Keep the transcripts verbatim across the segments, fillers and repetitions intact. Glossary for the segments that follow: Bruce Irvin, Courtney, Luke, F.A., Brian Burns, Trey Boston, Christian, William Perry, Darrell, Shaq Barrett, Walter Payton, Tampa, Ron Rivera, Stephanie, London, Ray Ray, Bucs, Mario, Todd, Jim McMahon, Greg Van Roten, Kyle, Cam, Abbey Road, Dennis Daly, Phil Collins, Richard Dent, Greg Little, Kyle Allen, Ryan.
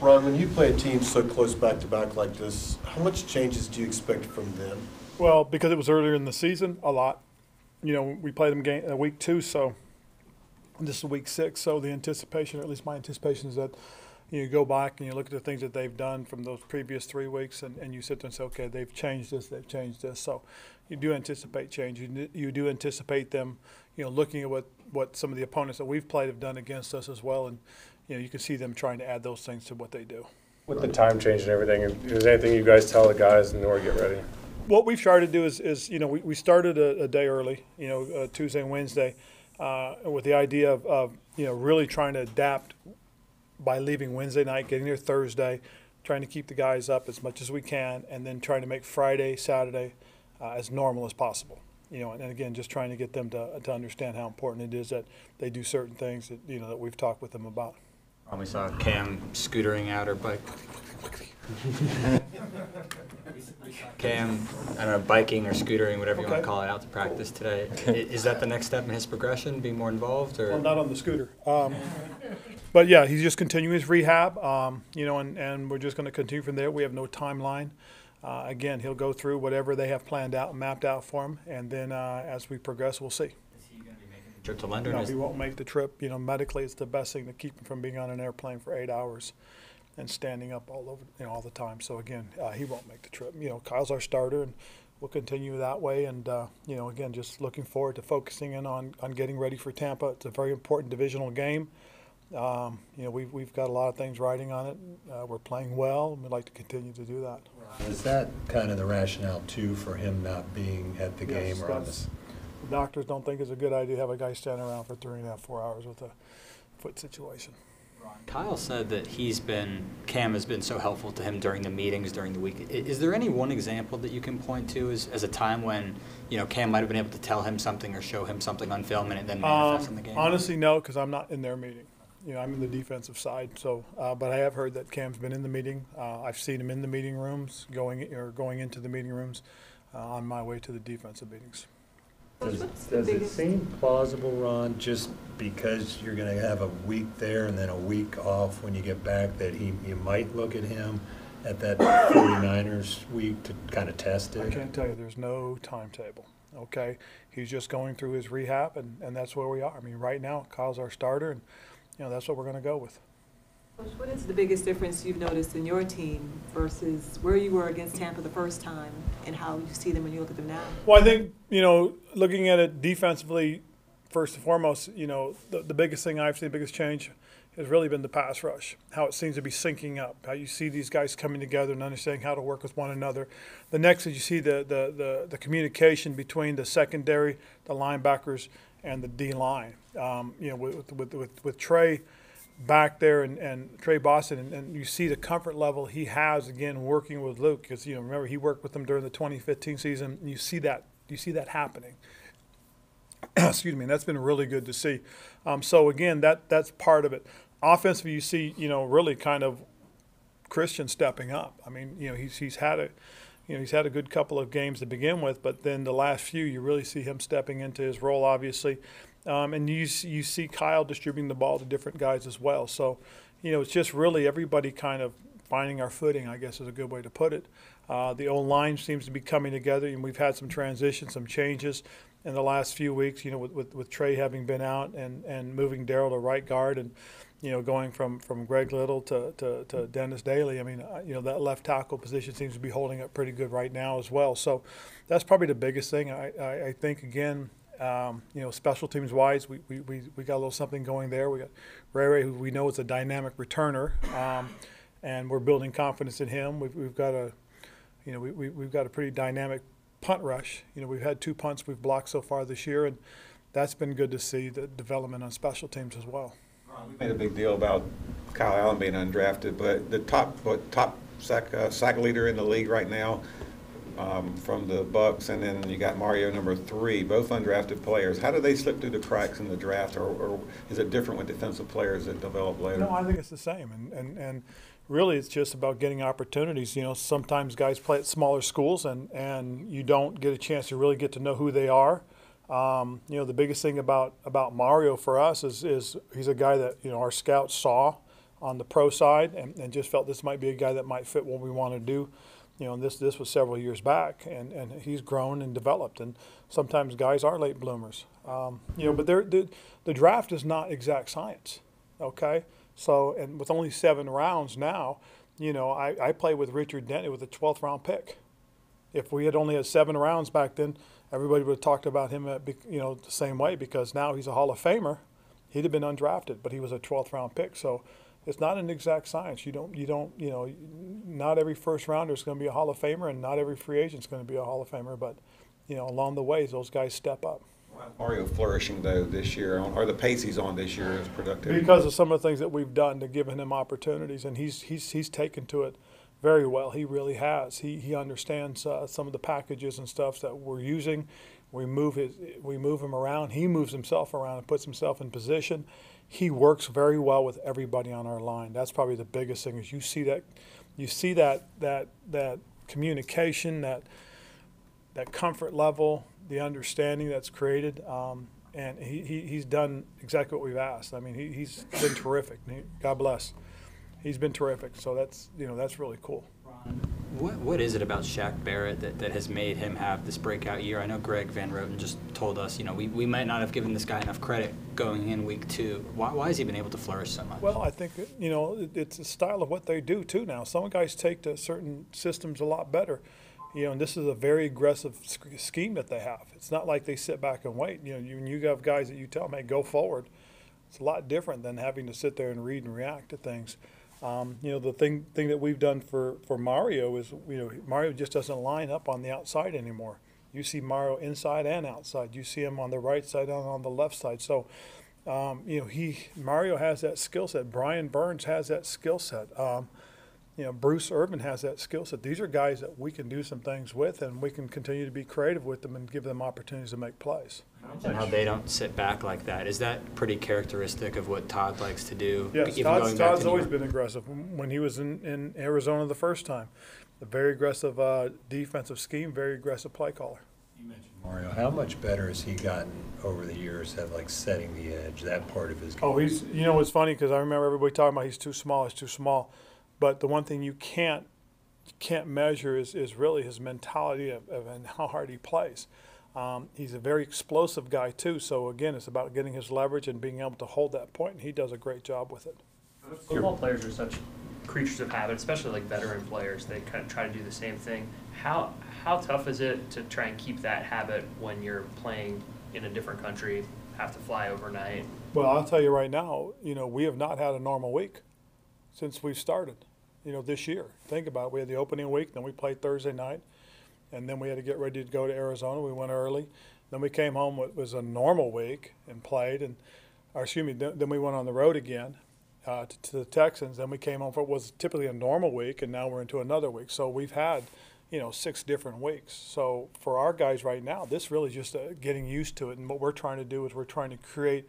Ron, when you play a team so close back-to-back like this, how much changes do you expect from them? Well, because it was earlier in the season, a lot. You know, we played them game, uh, week two, so this is week six. So the anticipation, or at least my anticipation, is that you go back and you look at the things that they've done from those previous three weeks, and, and you sit there and say, okay, they've changed this, they've changed this. So you do anticipate change. You, you do anticipate them, you know, looking at what, what some of the opponents that we've played have done against us as well, and you know, you can see them trying to add those things to what they do. With the time change and everything, if there's anything you guys tell the guys in order to get ready? What we've tried to do is, is you know, we, we started a, a day early, you know, uh, Tuesday and Wednesday, uh, with the idea of, of, you know, really trying to adapt by leaving Wednesday night, getting there Thursday, trying to keep the guys up as much as we can, and then trying to make Friday, Saturday uh, as normal as possible. You know, and, and again, just trying to get them to, to understand how important it is that they do certain things that, you know, that we've talked with them about. We saw Cam scootering out her bike. Cam, I don't know, biking or scootering, whatever you okay. want to call it, out to practice today. Is that the next step in his progression, being more involved? Or? Well, not on the scooter. Um, but, yeah, he's just continuing his rehab, um, you know, and, and we're just going to continue from there. We have no timeline. Uh, again, he'll go through whatever they have planned out and mapped out for him, and then uh, as we progress, we'll see. To London? No, he won't make the trip. You know, medically, it's the best thing to keep him from being on an airplane for eight hours and standing up all over, you know, all the time. So again, uh, he won't make the trip. You know, Kyle's our starter, and we'll continue that way. And uh, you know, again, just looking forward to focusing in on on getting ready for Tampa. It's a very important divisional game. Um, you know, we've we've got a lot of things riding on it. Uh, we're playing well, and we'd like to continue to do that. Is that kind of the rationale too for him not being at the yes, game or on this? Doctors don't think it's a good idea to have a guy standing around for three and a half, four hours with a foot situation. Kyle said that he's been, Cam has been so helpful to him during the meetings, during the week. Is there any one example that you can point to as, as a time when, you know, Cam might have been able to tell him something or show him something on film and it then manifests um, in the game? Honestly, no, because I'm not in their meeting. You know, I'm in the defensive side. So, uh, but I have heard that Cam's been in the meeting. Uh, I've seen him in the meeting rooms, going or going into the meeting rooms uh, on my way to the defensive meetings. Does, does it seem plausible, Ron, just because you're going to have a week there and then a week off when you get back, that he, you might look at him at that forty-niners week to kind of test it? I can't tell you. There's no timetable, okay? He's just going through his rehab, and, and that's where we are. I mean, right now, Kyle's our starter, and, you know, that's what we're going to go with. What is the biggest difference you've noticed in your team versus where you were against Tampa the first time and how you see them when you look at them now? Well, I think, you know, looking at it defensively, first and foremost, you know, the, the biggest thing I've seen, the biggest change has really been the pass rush, how it seems to be syncing up, how you see these guys coming together and understanding how to work with one another. The next is you see the, the, the, the communication between the secondary, the linebackers, and the D-line. Um, you know, with, with, with, with Trey back there and, and Trey Boston, and, and you see the comfort level he has, again, working with Luke, because, you know, remember, he worked with them during the twenty fifteen season, and you see that, you see that happening. Excuse me, and that's been really good to see. Um, so, again, that that's part of it. Offensively, you see, you know, really kind of Christian stepping up. I mean, you know, he's, he's had a, you know, he's had a good couple of games to begin with, but then the last few, you really see him stepping into his role, obviously. Um, and you, you see Kyle distributing the ball to different guys as well. So, you know, it's just really everybody kind of finding our footing, I guess is a good way to put it. Uh, the O-line seems to be coming together, and we've had some transitions, some changes in the last few weeks, you know, with, with, with Trey having been out and, and moving Darrell to right guard and, you know, going from, from Greg Little to, to, to Dennis Daly. I mean, you know, that left tackle position seems to be holding up pretty good right now as well. So that's probably the biggest thing. I, I, I think, again, Um, you know, special teams wise, we, we, we, we got a little something going there. We got Ray Ray, who we know is a dynamic returner, um, and we're building confidence in him. We've, we've got a, you know, we, we, we've got a pretty dynamic punt rush. You know, we've had two punts we've blocked so far this year, and that's been good to see the development on special teams as well. We made a big deal about Kyle Allen being undrafted, but the top top sack, uh, sack leader in the league right now, Um, from the Bucks, and then you got Mario, number three, both undrafted players. How do they slip through the cracks in the draft, or, or is it different with defensive players that develop later? No, I think it's the same, and, and, and really it's just about getting opportunities. You know, sometimes guys play at smaller schools, and, and you don't get a chance to really get to know who they are. Um, you know, the biggest thing about, about Mario for us is, is he's a guy that, you know, our scouts saw. on the pro side, and, and just felt this might be a guy that might fit what we want to do. You know, and this this was several years back, and, and he's grown and developed. And sometimes guys are late bloomers. Um, you know, but they're, they're, the draft is not exact science, okay? So, and with only seven rounds now, you know, I, I play with Richard Dent with a twelfth round pick. If we had only had seven rounds back then, everybody would have talked about him, at, you know, the same way, because now he's a Hall of Famer. He'd have been undrafted, but he was a twelfth round pick. So it's not an exact science. You don't, you don't, you know, not every first rounder is going to be a Hall of Famer, and not every free agent is going to be a Hall of Famer. But, you know, along the way, those guys step up. Why is Mario flourishing, though, this year? Or the pace he's on this year is productive? Because of some of the things that we've done to give him opportunities, and he's he's he's taken to it very well. He really has. He he understands uh, some of the packages and stuff that we're using. We move his, we move him around. He moves himself around and puts himself in position. He works very well with everybody on our line. That's probably the biggest thing, is you see that, you see that that that communication, that that comfort level, the understanding that's created, um, and he, he he's done exactly what we've asked. I mean, he, he's been terrific. God bless. He's been terrific. So that's, you know, that's really cool. What, what is it about Shaq Barrett that, that has made him have this breakout year? I know Greg Van Roten just told us, you know, we, we might not have given this guy enough credit going in week two. Why, why has he been able to flourish so much? Well, I think, you know, it, it's a style of what they do, too, now. Some guys take to certain systems a lot better. You know, and this is a very aggressive scheme that they have. It's not like they sit back and wait. You know, you, you have guys that you tell them, hey, go forward. It's a lot different than having to sit there and read and react to things. Um, you know, the thing thing that we've done for, for Mario is, you know, Mario just doesn't line up on the outside anymore. You see Mario inside and outside. You see him on the right side and on the left side. So, um, you know, he Mario has that skill set. Brian Burns has that skill set. Um, you know, Bruce Irvin has that skill set. These are guys that we can do some things with, and we can continue to be creative with them and give them opportunities to make plays. And how they don't sit back like that. Is that pretty characteristic of what Todd likes to do? Yes, even Todd's, going back Todd's to always been aggressive. When he was in, in Arizona the first time, a very aggressive uh, defensive scheme, very aggressive play caller. You mentioned Mario. How much better has he gotten over the years at, like, setting the edge, that part of his game? Oh, he's, you know, it's funny because I remember everybody talking about he's too small, he's too small. But the one thing you can't, can't measure is, is really his mentality of, of and how hard he plays. Um, he's a very explosive guy, too. So, again, it's about getting his leverage and being able to hold that point, and he does a great job with it. Football players are such creatures of habit, especially like veteran players. They kind of try to do the same thing. How, how tough is it to try and keep that habit when you're playing in a different country, have to fly overnight? Well, I'll tell you right now, you know, we have not had a normal week since we started, you know, this year. Think about it. We had the opening week, then we played Thursday night. And then we had to get ready to go to Arizona. We went early. Then we came home. It was a normal week and played. And, or excuse me, then we went on the road again uh, to, to the Texans. Then we came home for what was typically a normal week, and now we're into another week. So we've had, you know, six different weeks. So for our guys right now, this really is just uh, getting used to it. And what we're trying to do is we're trying to create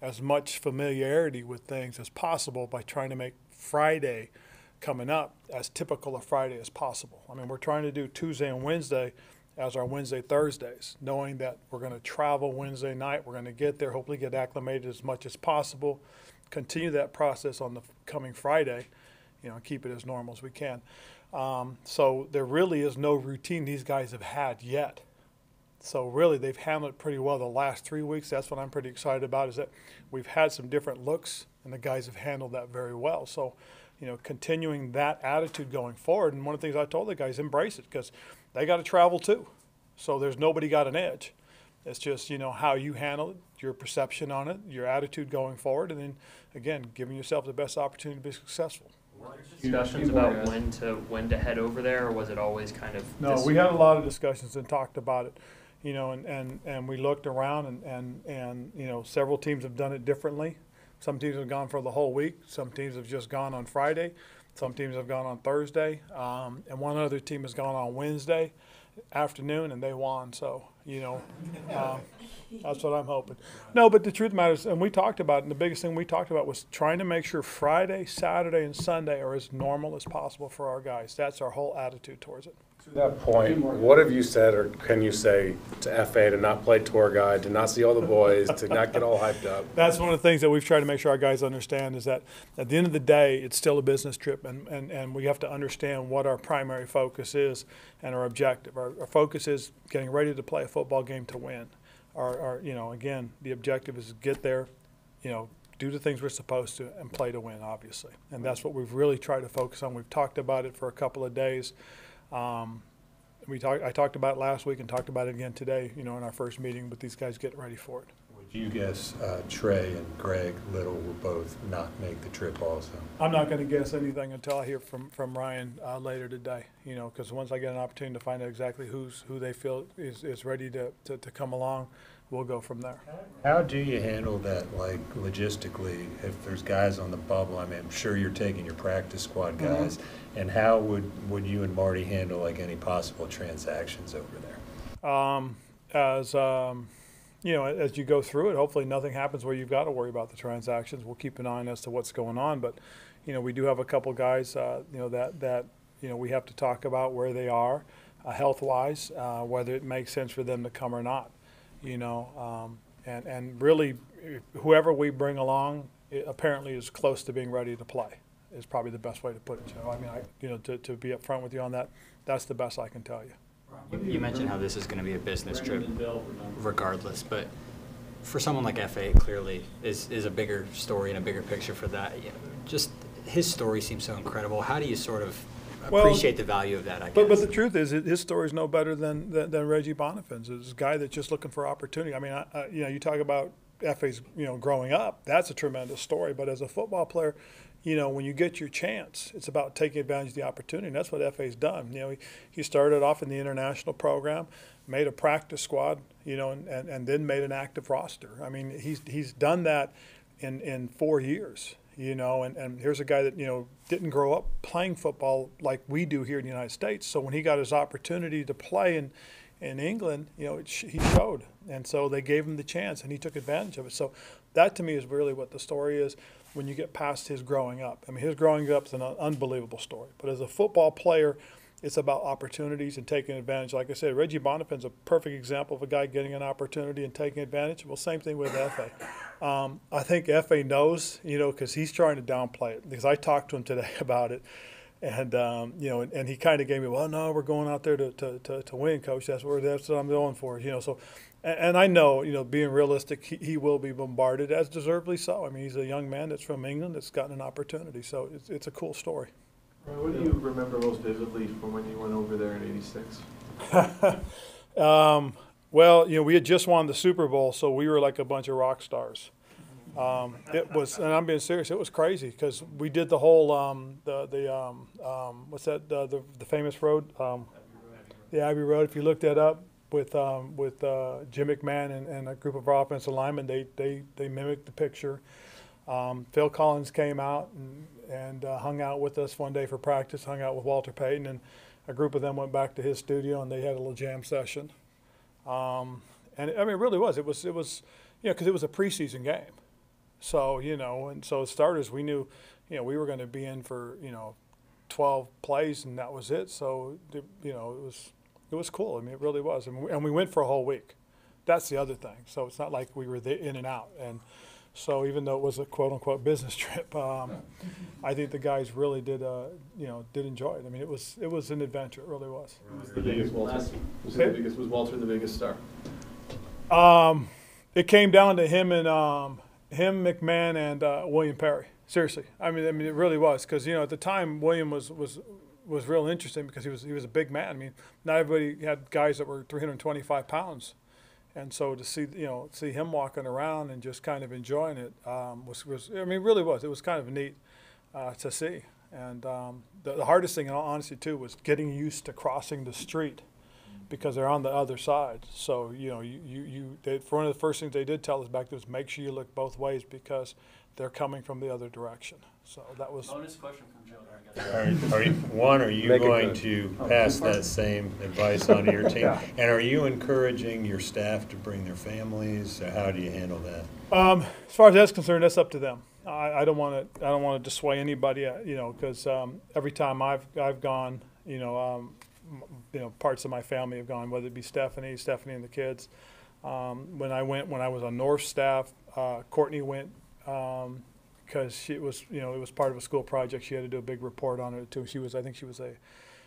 as much familiarity with things as possible by trying to make Friday coming up as typical of Friday as possible. I mean, we're trying to do Tuesday and Wednesday as our Wednesday Thursdays, knowing that we're going to travel Wednesday night. We're going to get there, hopefully get acclimated as much as possible, continue that process on the coming Friday, you know, and keep it as normal as we can. Um, so there really is no routine these guys have had yet. So really they've handled it pretty well the last three weeks. That's what I'm pretty excited about, is that we've had some different looks, and the guys have handled that very well. So, you know, continuing that attitude going forward. And one of the things I told the guys, embrace it, because they got to travel too. So there's nobody got an edge. It's just, you know, how you handle it, your perception on it, your attitude going forward, and then, again, giving yourself the best opportunity to be successful. Were there discussions about when to, when to head over there, or was it always kind of No, we had a lot of discussions and talked about it, you know, and, and, and we looked around, and, and, and, you know, several teams have done it differently. Some teams have gone for the whole week. Some teams have just gone on Friday. Some teams have gone on Thursday. Um, and one other team has gone on Wednesday afternoon, and they won. So, you know, um, that's what I'm hoping. No, but the truth matters, and we talked about it, and the biggest thing we talked about was trying to make sure Friday, Saturday, and Sunday are as normal as possible for our guys. That's our whole attitude towards it. To that point, what have you said or can you say to F A to not play tour guide, to not see all the boys, to not get all hyped up? That's one of the things that we've tried to make sure our guys understand is that at the end of the day, it's still a business trip, and, and, and we have to understand what our primary focus is and our objective. Our, our focus is getting ready to play a football game to win. Our, our, you know, again, the objective is to get there, you know, do the things we're supposed to and play to win, obviously. And that's what we've really tried to focus on. We've talked about it for a couple of days. Um, we talked. I talked about it last week and talked about it again today, you know, in our first meeting, but these guys get ready for it. Would you guess uh, Trey and Greg Little will both not make the trip also? I'm not going to guess anything until I hear from, from Ryan uh, later today, you know, because once I get an opportunity to find out exactly who's who they feel is, is ready to, to, to come along, we'll go from there. How do you handle that, like, logistically, if there's guys on the bubble? I mean, I'm sure you're taking your practice squad guys. Mm-hmm. And how would, would you and Marty handle, like, any possible transactions over there? Um, as, um, you know, as you go through it, hopefully nothing happens where you've got to worry about the transactions. We'll keep an eye on as to what's going on. But, you know, we do have a couple guys, uh, you know, that, that, you know, we have to talk about where they are uh, health-wise, uh, whether it makes sense for them to come or not. You know, um, and, and really whoever we bring along it apparently is close to being ready to play is probably the best way to put it. You know, I mean, I, you know, to, to be up front with you on that, that's the best I can tell you. You, you mentioned how this is going to be a business trip regardless, but for someone like F A clearly is, is a bigger story and a bigger picture for that. You know, just his story seems so incredible. How do you sort of appreciate well, the value of that, I guess? But, but the truth is, his story is no better than, than, than Reggie Bonifant's. It's a guy that's just looking for opportunity. I mean, I, I, you know, you talk about F A's, you know, growing up. That's a tremendous story. But as a football player, you know, when you get your chance, it's about taking advantage of the opportunity. And that's what F A's done. You know, he, he started off in the international program, made a practice squad, you know, and, and, and then made an active roster. I mean, he's, he's done that in, in four years. You know, and, and here's a guy that, you know, didn't grow up playing football like we do here in the United States. So when he got his opportunity to play in, in England, you know, it sh he showed. And so they gave him the chance, and he took advantage of it. So that, to me, is really what the story is when you get past his growing up. I mean, his growing up is an unbelievable story. But as a football player, it's about opportunities and taking advantage. Like I said, Reggie Bonifant's a perfect example of a guy getting an opportunity and taking advantage. Well, same thing with F A Um, I think F A knows, you know, because he's trying to downplay it. Because I talked to him today about it, and um, you know, and, and he kind of gave me, well, no, we're going out there to to, to, to win, coach. That's what that's what I'm going for, you know. So, and, and I know, you know, being realistic, he, he will be bombarded, as deservedly so. I mean, he's a young man that's from England that's gotten an opportunity, so it's it's a cool story. What do you remember most vividly from when you went over there in eighty-six? um, Well, you know, we had just won the Super Bowl, so we were like a bunch of rock stars. Um, it was, and I'm being serious, it was crazy because we did the whole, um, the, the um, um, what's that, the, the, the famous road? Um, the Abbey Road. If you look that up with, um, with uh, Jim McMahon and, and a group of our offensive linemen, they, they, they mimicked the picture. Um, Phil Collins came out and, and uh, hung out with us one day for practice, hung out with Walter Payton, and a group of them went back to his studio and they had a little jam session. Um, and I mean, it really was, it was, it was, you know, cause it was a preseason game. So, you know, and so as starters, we knew, you know, we were going to be in for, you know, twelve plays and that was it. So, you know, it was, it was cool. I mean, it really was. And we, and we went for a whole week. That's the other thing. So it's not like we were the, in and out. And so even though it was a quote unquote business trip, um, I think the guys really did, uh, you know, did enjoy it. I mean, it was it was an adventure. It really was. Who was the biggest Walter? Was the biggest? Was Walter the biggest star? Um, it came down to him and um, him, McMahon, and uh, William Perry. Seriously, I mean, I mean, it really was because you know at the time William was was was real interesting because he was he was a big man. I mean, not everybody had guys that were three hundred twenty-five pounds. And so to see, you know, see him walking around and just kind of enjoying it um, was, was, I mean, it really was. It was kind of neat uh, to see. And um, the, the hardest thing, in all honesty, too, was getting used to crossing the street because they're on the other side. So, you know, you, you, you they, for one of the first things they did tell us back there was make sure you look both ways because they're coming from the other direction. So that was. Bonus question from Joe. Are, are you, one, are you Make going to pass that same advice on to your team? Yeah. And are you encouraging your staff to bring their families? Or how do you handle that? Um, as far as that's concerned, that's up to them. I don't want to. I don't want to dissuade anybody. You know, because um, every time I've I've gone, you know, um, you know, parts of my family have gone, whether it be Stephanie, Stephanie and the kids. Um, when I went, when I was on North staff, uh, Courtney went um, because she was, you know, it was part of a school project. She had to do a big report on it too. She was, I think she was a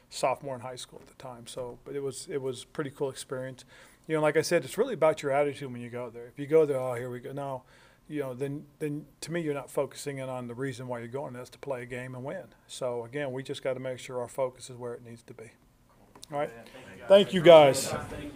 sophomore in high school at the time. So, but it was, it was pretty cool experience. You know, like I said, it's really about your attitude when you go there. If you go there, oh, here we go. No, you know, then, then to me, you're not focusing in on the reason why you're going. That's to play a game and win. So again, we just got to make sure our focus is where it needs to be. All right. Thank you guys. Thank you.